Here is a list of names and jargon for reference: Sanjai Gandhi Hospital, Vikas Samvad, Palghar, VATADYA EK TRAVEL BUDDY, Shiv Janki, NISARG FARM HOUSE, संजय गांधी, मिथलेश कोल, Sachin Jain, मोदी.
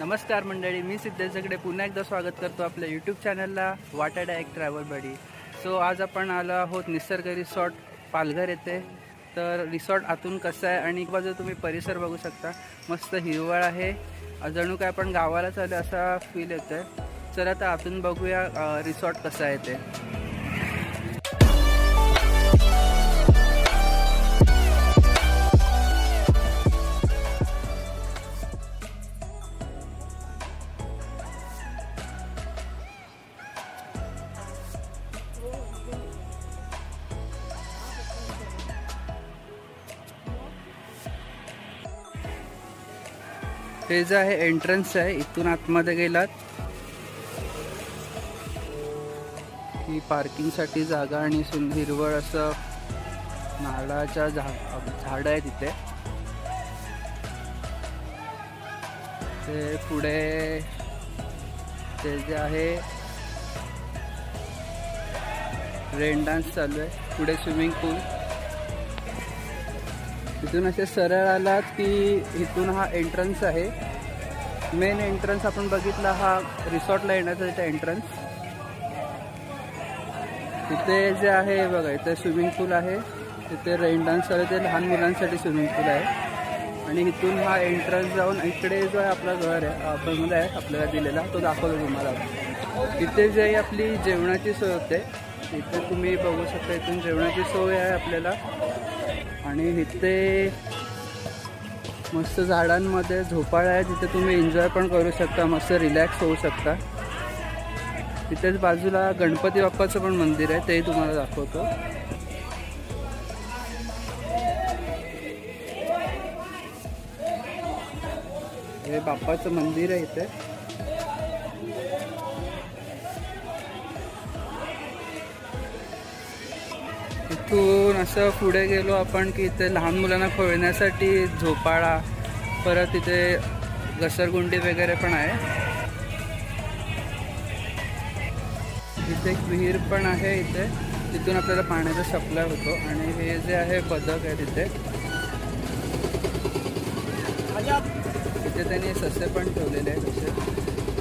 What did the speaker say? नमस्कार मंडळी, मी सिद्धेश सगळे पुन्हा एकदा स्वागत करतो आपल्या यूट्यूब चॅनलला वाटाडा एक ट्रॅव्हल बडी। सो आज आपण आलो आहोत निसर्ग रिसॉर्ट पालघर येथे। तर रिसॉर्ट आतून कसं आहे आणि एक बाजू तुम्ही परिसर बघू शकता, मस्त हिरवळ आहे, जणू काय आपण गावाला चाललो असा फील येतोय। चला आता आतून बघूया रिसॉर्ट कसं आहे ते। हे जे आहे एंट्रन्स आहे, इथून आतमध्ये गेलात ही पार्किंगसाठी जागा आणि हिरवळ असं नारळाच्या झाड आहे तिथे। ते पुढे ते जे आहे रेन डान्स चालू आहे, पुढे स्विमिंग पूल। इथून असे सरळ आलात की इथून हा एंट्रन्स आहे, मेन एंट्रन्स आपण बघितला हा रिसॉर्टला येण्याचा तिथे एंट्रन्स। तिथे जे आहे बघा, इथे स्विमिंग पूल आहे, तिथे रेन डान्स आहे, ते लहान मुलांसाठी स्विमिंग पूल आहे। आणि इथून हा एंट्रन्स जाऊन इकडे जो आहे आपला घर आहे, आपण आहे आपल्याला दिलेला, तो दाखवतो तुम्हाला। तिथे जे आपली जेवणाची सोय होते, इथे तुम्ही बघू शकता इथून जेवणाची सोय आहे आपल्याला। आणि इथे मस्त झाडांमध्ये झोपाळा आहे, तिथे तुम्ही एन्जॉय पण करू शकता, मस्त रिलॅक्स होऊ शकता। तिथेच बाजूला गणपती बाप्पाचं पण मंदिर आहे, तेही तुम्हाला दाखवतो। हे बाप्पाचं मंदिर आहे इथे। इथून असं पुढे गेलो आपण की इथे लहान मुलांना खेळण्यासाठी झोपाळा, परत इथे घसरगुंडी वगैरे पण आहे। इथे एक विहीर पण आहे इथे, तिथून आपल्याला पाण्याचा सप्लाय होतो। आणि हे जे आहे बदक आहे तिथे, तिथे त्यांनी ससे पण ठेवलेले आहे।